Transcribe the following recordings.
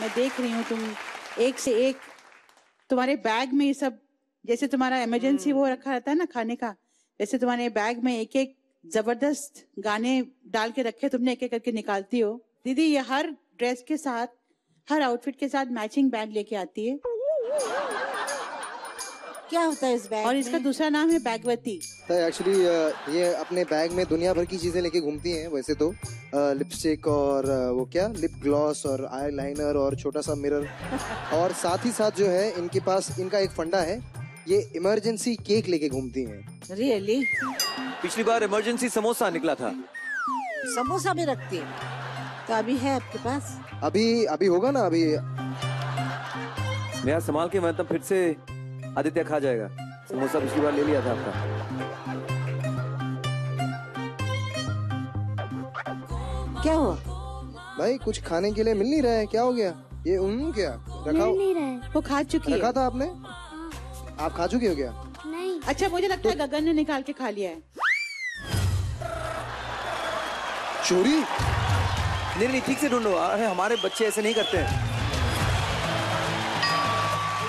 मैं देख रही हूँ तुम एक से एक, तुम्हारे बैग में ये सब, जैसे तुम्हारा इमरजेंसी वो रखा रहता है ना खाने का, वैसे तुम्हारे बैग में एक एक जबरदस्त गाने डाल के रखे, तुमने एक एक करके निकालती हो। दीदी ये हर ड्रेस के साथ, हर आउटफिट के साथ मैचिंग बैग लेके आती है। क्या होता है इस बैग और इसका दूसरा नाम है बैगवती। एक्चुअली ये अपने बैग में दुनिया भर की चीजें लेके घूमती हैं। वैसे तो लिपस्टिक और वो क्या लिप ग्लॉस और आई लाइनर और छोटा सा मिरर और साथ ही साथ जो है इनके पास इनका एक फंडा है, ये इमरजेंसी केक लेके घूमती हैं। रियली? पिछली बार इमरजेंसी समोसा निकला था। समोसा भी रखती है, तो अभी है आपके पास? अभी होगा ना, अभी नया संभाल के मतलब फिर से आदित्य खा जाएगा। समोसा पिछली बार ले लिया था आपका। क्या हुआ भाई, कुछ खाने के लिए मिल नहीं रहा है? क्या हो गया ये? क्या रखा नहीं रहा है? वो खा चुकी है। रखा था आपने? आप खा चुकी हो क्या? नहीं। अच्छा मुझे लगता है गगन ने निकाल के खा लिया है। चोरी? नहीं, ठीक से ढूंढो। अरे हमारे बच्चे ऐसे नहीं करते हैं।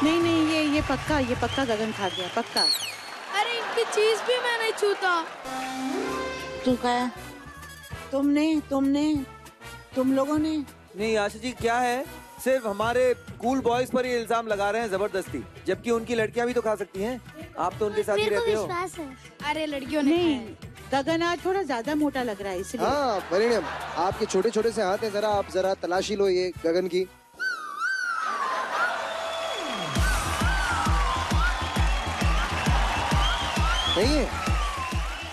नहीं, ये पक्का गगन खा गया, पक्का। अरे इनकी चीज भी मैं नहीं छूता। तू खाया? तुम लोगों ने नहीं। आशा जी क्या है, सिर्फ हमारे कूल बॉयज पर ये इल्जाम लगा रहे हैं जबरदस्ती, जबकि उनकी लड़कियां भी तो खा सकती हैं। आप तो उनके साथ ही रहते हो। अरे लड़कियों ने गगन आज थोड़ा ज्यादा मोटा लग रहा है इसलिए। हाँ परिणाम, आपके छोटे छोटे से हाथ है, जरा आप जरा तलाशी लो ये गगन की। नहीं है?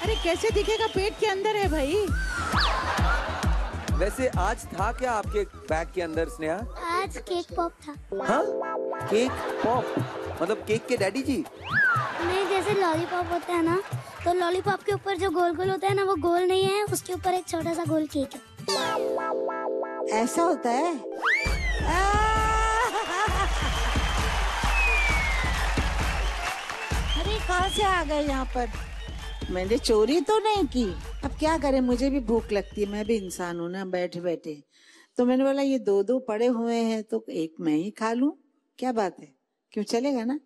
अरे कैसे दिखेगा, पेट के अंदर है भाई। वैसे आज था क्या आपके बैग के अंदर स्नेहा? आज केक पॉप था। हाँ केक पॉप, मतलब केक के डैडी जी? नहीं, जैसे लॉलीपॉप होता है ना, तो लॉलीपॉप के ऊपर जो गोल गोल होता है ना, वो गोल नहीं है, उसके ऊपर एक छोटा सा गोल केक है। ऐसा होता है? कहाँ से आ गए यहाँ पर? मैंने चोरी तो नहीं की। अब क्या करें, मुझे भी भूख लगती है, मैं भी इंसान हूँ ना बैठे बैठे, तो मैंने बोला ये दो पड़े हुए हैं तो एक मैं ही खा लूं, क्या बात है, क्यों चलेगा ना।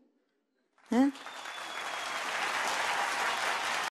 हाँ